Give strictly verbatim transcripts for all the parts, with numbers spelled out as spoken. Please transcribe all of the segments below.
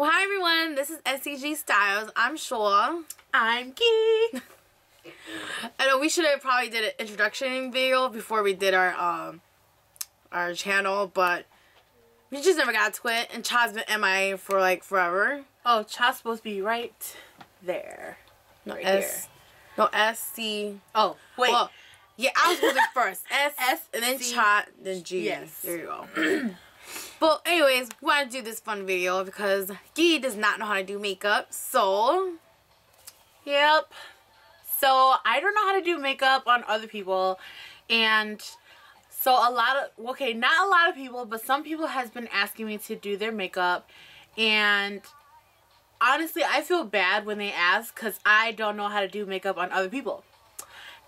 Well, hi everyone, this is S C G Styles. I'm Shua. I'm Gee. I know we should have probably did an introduction video before we did our um our channel, but we just never got to it, and Cha's been M I A for like forever. Oh, Cha's supposed to be right there. No right S. Here. No S C. Oh, wait. Well, yeah, I was moving first. S S and then C. Cha, then G. Yes. There you go. But anyways, we want to do this fun video because Gee does not know how to do makeup, so yep. So I don't know how to do makeup on other people, and so a lot of, okay, not a lot of people, but some people has been asking me to do their makeup, and honestly, I feel bad when they ask because I don't know how to do makeup on other people.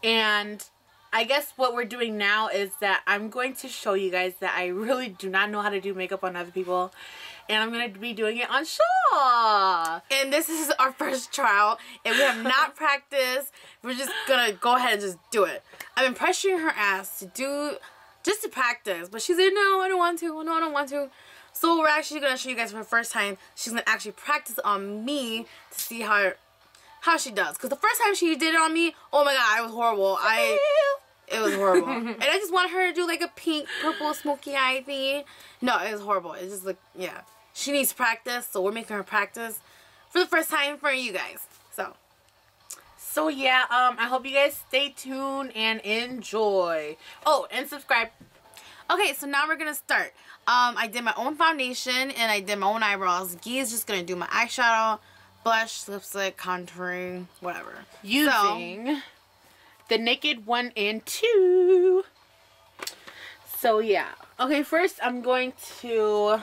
And I guess what we're doing now is that I'm going to show you guys that I really do not know how to do makeup on other people, and I'm going to be doing it on Shaw. And this is our first trial, and we have not practiced. We're just going to go ahead and just do it. I've been pressuring her ass to do, just to practice, but she said, no, I don't want to, no, I don't want to. So we're actually going to show you guys for the first time. She's going to actually practice on me to see how how she does. Because the first time she did it on me, oh my god, it was horrible. I... It was horrible. And I just want her to do like a pink, purple, smoky eye thingy. No, it was horrible. It's just like, yeah. She needs practice, so we're making her practice for the first time in front of you guys. So, so yeah, um, I hope you guys stay tuned and enjoy. Oh, and subscribe. Okay, so now we're going to start. Um, I did my own foundation, and I did my own eyebrows. Gee is just going to do my eyeshadow, blush, lipstick, contouring, whatever. Using... So, the Naked one and two. So yeah. Okay, first I'm going to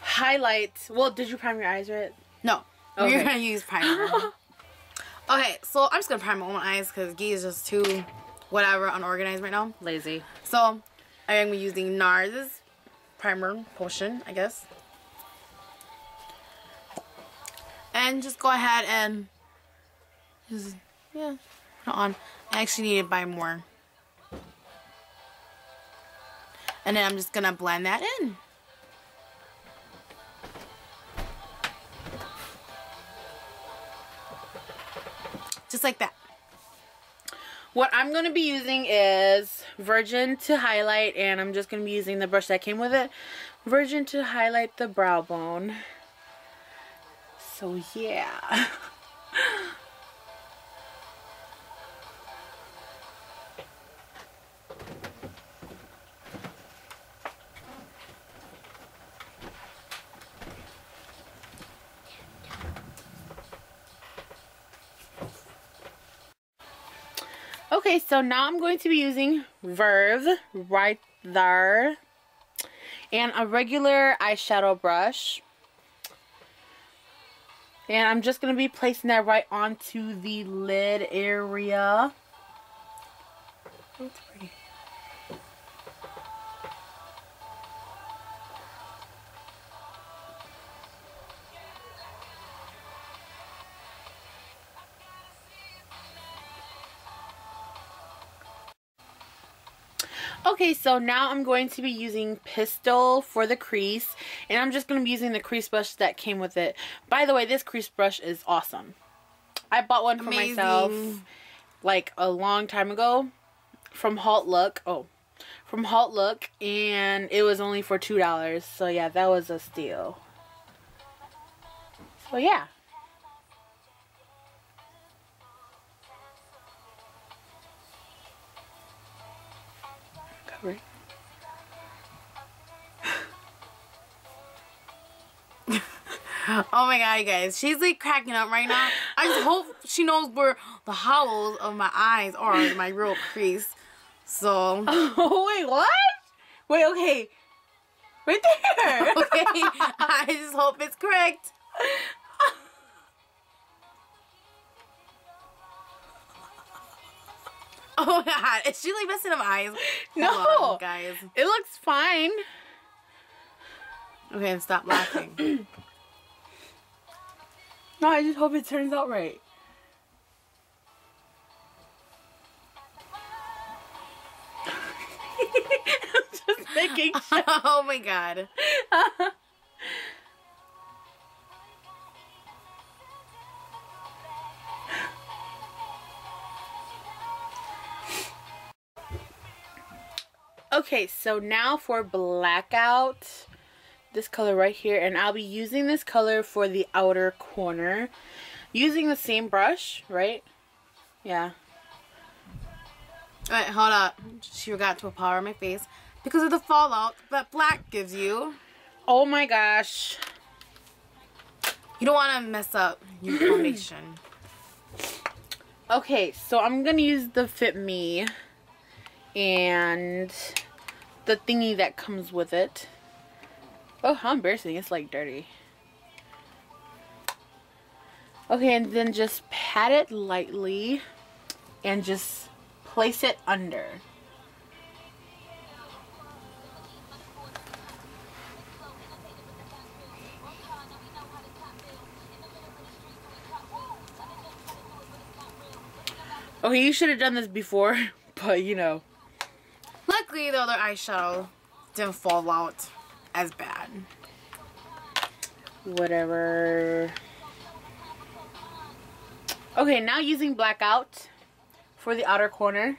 highlight. Well, did you prime your eyes red? No. Okay. We're gonna use primer. Okay, so I'm just gonna prime my own eyes because Gee is just too whatever unorganized right now. Lazy. So I am using NARS primer potion, I guess. And just go ahead and just, yeah. On. I actually need to buy more. And then I'm just gonna blend that in. Just like that. What I'm gonna be using is Virgin to highlight, and I'm just gonna be using the brush that came with it. Virgin to highlight the brow bone. So yeah. Okay, so now I'm going to be using Verve right there and a regular eyeshadow brush. And I'm just going to be placing that right onto the lid area. That's pretty. Okay, so now I'm going to be using Pistol for the crease, and I'm just going to be using the crease brush that came with it. By the way, this crease brush is awesome. I bought one for Amazing. myself like a long time ago from Halt Look. Oh, from Halt Look, and it was only for two dollars. So yeah, that was a steal. So yeah. Right. Oh my god, you guys, she's like cracking up right now. I just hope she knows where the hollows of my eyes are, my real crease. So oh wait, what? Wait, okay, right there. Okay, I just hope it's correct. Oh god, is she like messing up eyes? No, on, guys, it looks fine. Okay, and stop laughing. No, I just hope it turns out right. I'm just making sure. Oh my god. Okay, so now for blackout, this color right here, and I'll be using this color for the outer corner using the same brush, right? Yeah. Alright, hold up. She forgot to empower my face because of the fallout that black gives you. Oh my gosh. You don't want to mess up your foundation. Okay, so I'm going to use the Fit Me and the thingy that comes with it. Oh, how embarrassing. It's like dirty. Okay, and then just pat it lightly and just place it under. Okay, you should have done this before, but you know. Luckily, the other eyeshadow didn't fall out as bad. Whatever. Okay, now using blackout for the outer corner.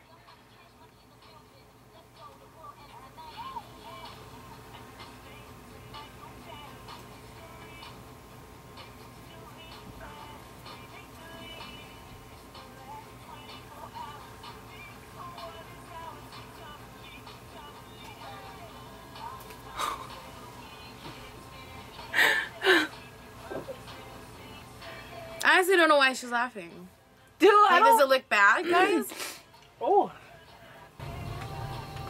I don't know why she's laughing. Dude, like, I don't... Does it look bad, guys? Oh.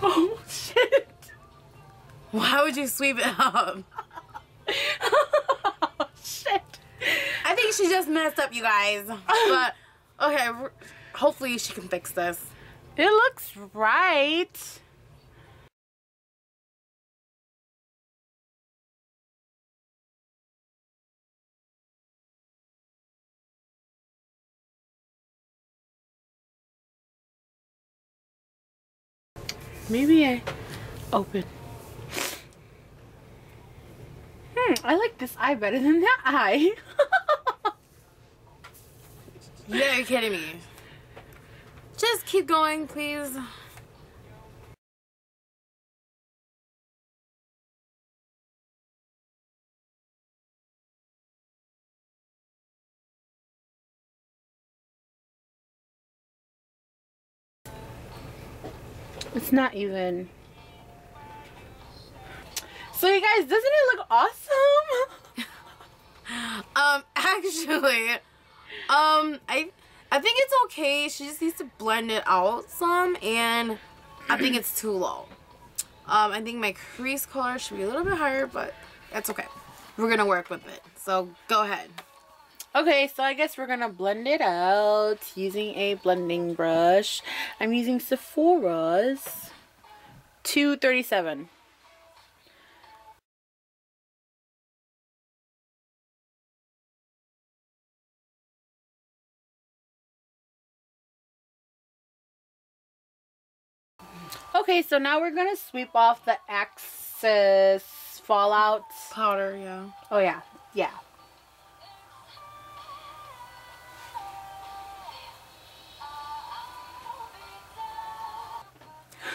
Oh, shit. Why would you sweep it up? Oh, shit. I think she just messed up, you guys. But, okay, hopefully she can fix this. It looks right. Maybe I open. Hmm, I like this eye better than that eye. Yeah, you're kidding me. Just keep going, please. It's not even. So you guys, doesn't it look awesome? um, actually, um, I, I think it's okay. She just needs to blend it out some, and I think it's too low. Um, I think my crease color should be a little bit higher, but that's okay. We're gonna work with it. So go ahead. Okay, so I guess we're gonna blend it out using a blending brush. I'm using Sephora's two thirty-seven. Okay, so now we're gonna sweep off the excess fallout powder, yeah. Oh yeah, yeah.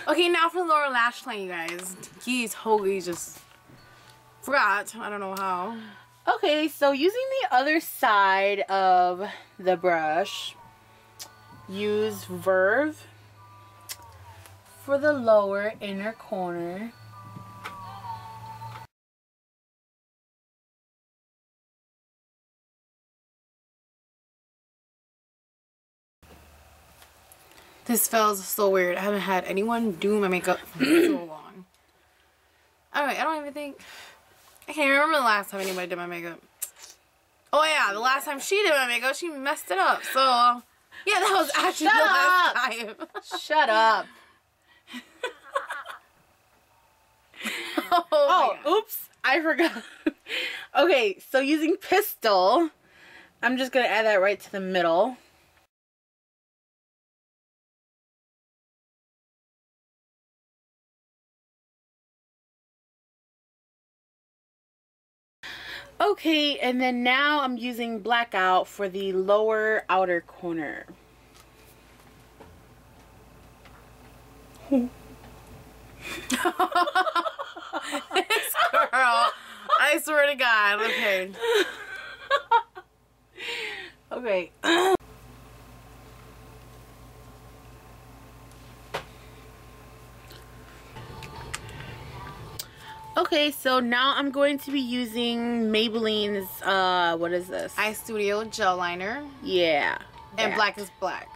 Okay, now for the lower lash line, you guys. Gee's totally just forgot. I don't know how. Okay, so using the other side of the brush, use Verve for the lower inner corner. This feels so weird. I haven't had anyone do my makeup for so long. Alright, I don't even think... I can't remember the last time anybody did my makeup. Oh yeah, the last time she did my makeup, she messed it up. So, yeah, that was actually Shut the up. last time. Shut up. Oh, oh my God. Oops. I forgot. Okay, so using Pistol, I'm just going to add that right to the middle. Okay, and then now I'm using blackout for the lower outer corner. This girl. I swear to God. Okay. Okay. Okay, so now I'm going to be using Maybelline's, uh, what is this? Eye Studio Gel Liner. Yeah. And that. Black is Black.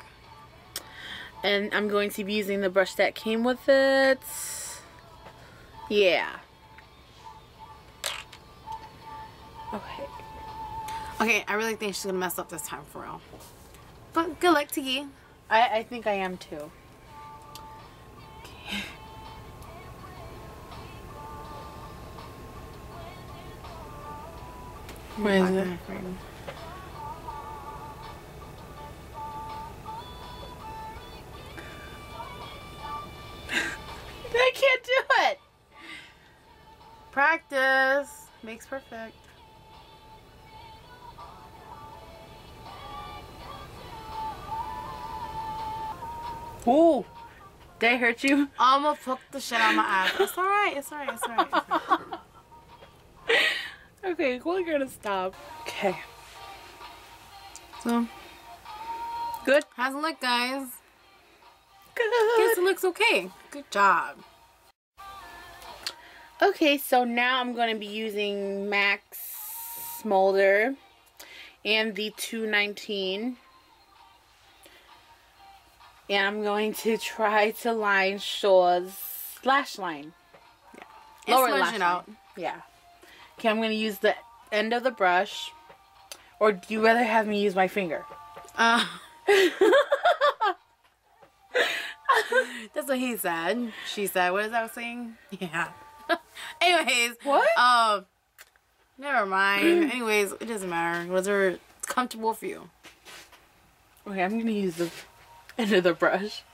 And I'm going to be using the brush that came with it. Yeah. Okay. Okay, I really think she's gonna mess up this time for real. But good luck to you. I, I think I am too. Okay. Where is it? I can't do it. Practice makes perfect. Ooh, they hurt you? I'm gonna fuck the shit out of my eyes. It's alright, it's alright, it's alright. Right. Okay, we're gonna stop. Okay. So, good. How's it look, guys? Good. Guess it looks okay. Good job. Okay, so now I'm gonna be using Max Smolder and the two nineteen. And I'm going to try to line Shua's lash line. Yeah. Lower lash line. Out. Yeah. Okay, I'm going to use the end of the brush. Or do you rather have me use my finger? Uh. That's what he said. She said. What is that saying? Yeah. Anyways. What? Um. Never mind. Anyways, it doesn't matter. Whatever comfortable for you. Okay, I'm going to use the... Under the brush.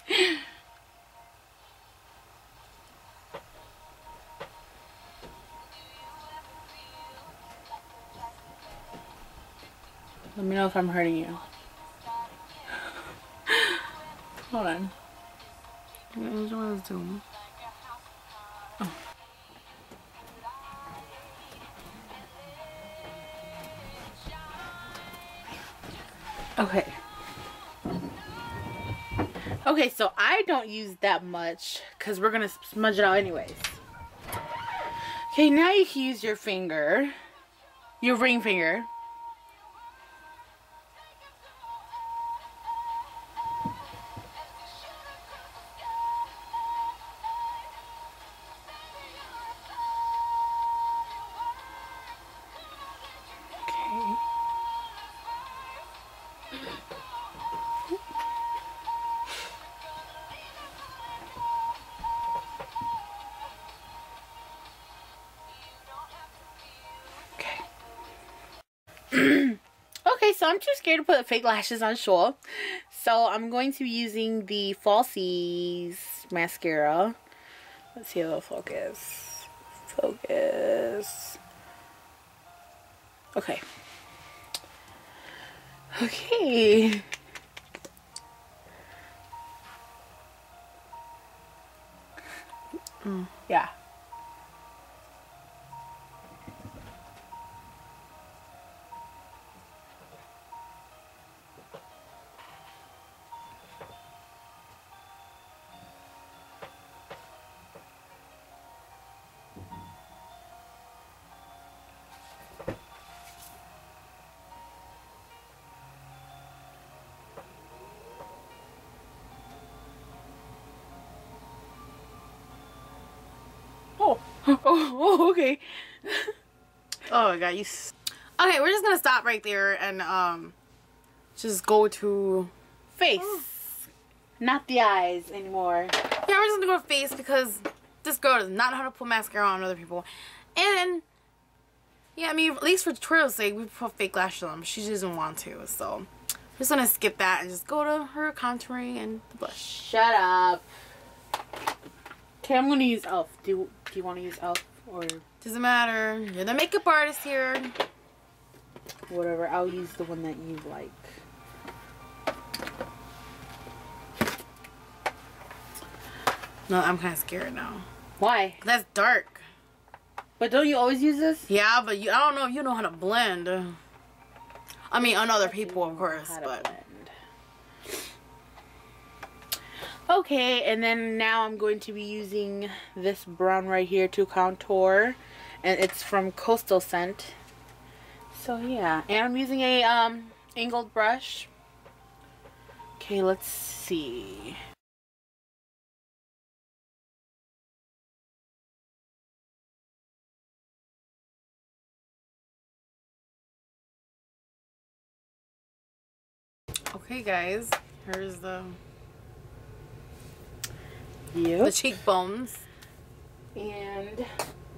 Let me know if I'm hurting you. Hold on. Oh. Okay. Okay, so I don't use that much because we're gonna smudge it out anyways. Okay, now you can use your finger, your ring finger. So I'm too scared to put fake lashes on Shua, so I'm going to be using the Falsies mascara. Let's see if it'll focus. Focus. Okay. Okay. Mm, yeah. Oh, okay. Oh my God, you. S okay, we're just gonna stop right there and um, just go to face, oh. Not the eyes anymore. Yeah, we're just gonna go to face because this girl does not know how to put mascara on other people, and yeah, I mean at least for tutorial's sake, we put fake lashes on. But she doesn't want to, so we're just gonna skip that and just go to her contouring and the blush. Shut up. Okay, I'm gonna use e l f. Do Do you want to use e l f or doesn't matter? You're the makeup artist here. Whatever. I'll use the one that you like. No, I'm kind of scared now. Why? That's dark. But don't you always use this? Yeah, but you, I don't know if you know how to blend. I mean, on other people, of course, but... Okay, and then now I'm going to be using this brown right here to contour, and it's from Coastal Scent. So yeah, and I'm using a um angled brush. Okay, let's see. Okay guys, here's the Yep. the cheekbones, and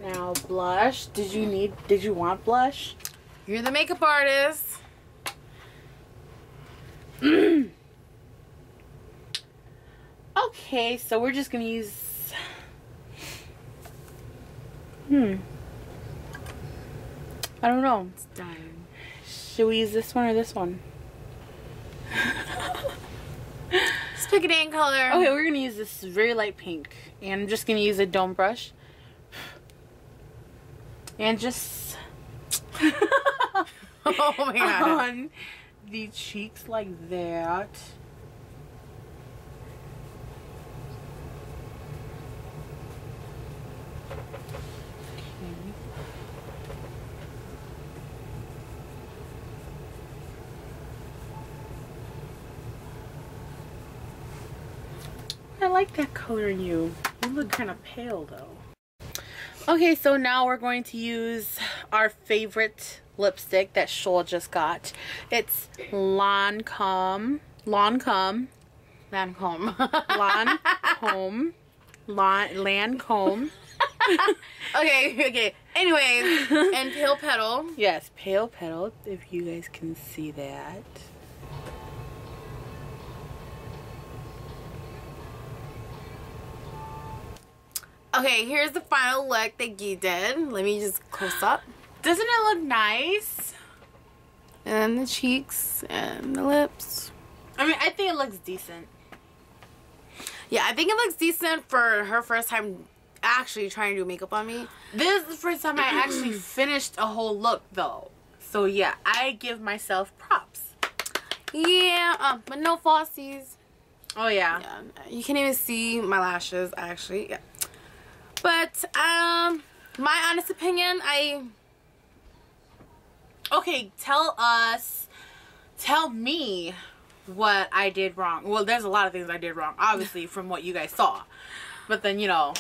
now blush. Did you need? Did you want blush? You're the makeup artist. Okay, so we're just gonna use. Hmm. I don't know. It's dying. Should we use this one or this one? Let's pick a dang color. Okay, we're gonna use this very light pink, and I'm just gonna use a dome brush, and just oh my god, on the cheeks like that. I like that color in you. You look kind of pale though. Okay, so now we're going to use our favorite lipstick that Shua just got. It's Lancome. Lancome. Lancome. Lancome. Lancome. okay, okay. Anyways, and Pale Petal. Yes, Pale Petal, if you guys can see that. Okay, here's the final look that Gee did. Let me just close up. Doesn't it look nice? And the cheeks and the lips. I mean, I think it looks decent. Yeah, I think it looks decent for her first time actually trying to do makeup on me. This is the first time I actually finished a whole look, though. So, yeah, I give myself props. Yeah, uh, but no falsies. Oh, yeah. yeah. You can't even see my lashes, actually. Yeah. But, um, my honest opinion, I, okay, tell us, tell me what I did wrong. Well, there's a lot of things I did wrong, obviously, from what you guys saw. But then, you know,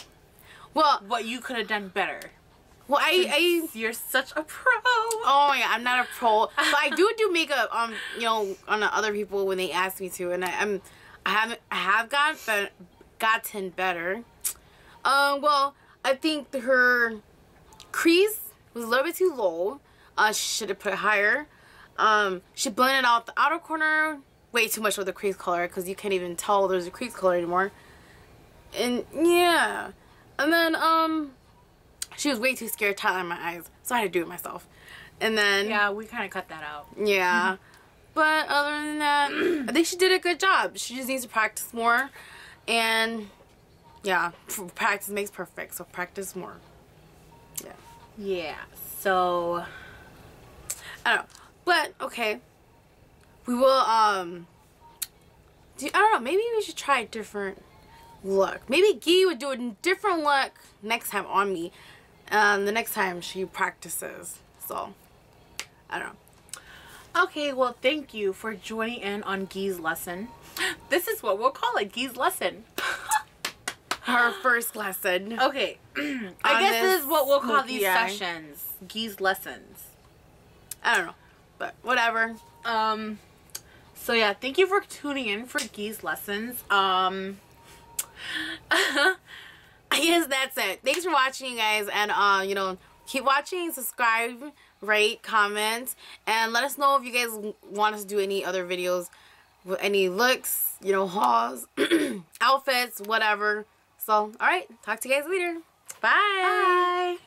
well, what you could have done better. Well, I, I, you're such a pro. Oh, yeah, I'm not a pro. But I do do makeup, um, you know, on other people when they ask me to. And I, I'm, I haven't, I have gotten, but gotten better. Um, well, I think her crease was a little bit too low. Uh, she should have put it higher. Um, she blended out the outer corner way too much with the crease color because you can't even tell there's a crease color anymore. And, yeah. And then, um, she was way too scared to outline my eyes, so I had to do it myself. And then... Yeah, we kind of cut that out. Yeah. But other than that, I think she did a good job. She just needs to practice more. And... Yeah, practice makes perfect, so practice more. Yeah. Yeah, so... I don't know. But, okay. We will, um... Do, I don't know, maybe we should try a different look. Maybe Gee would do a different look next time on me. Um, the next time she practices. So, I don't know. Okay, well, thank you for joining in on Gee's lesson. This is what we'll call it, Gee's lesson. Her first lesson. Okay. I guess this is what we'll call these eye. sessions. Gee's lessons. I don't know. But whatever. Um, so yeah, thank you for tuning in for Gee's lessons. Um, I guess that's it. Thanks for watching, you guys. And, uh, you know, keep watching, subscribe, rate, comment. And let us know if you guys want us to do any other videos with any looks, you know, hauls, outfits, whatever. So, all right, talk to you guys later. Bye. Bye.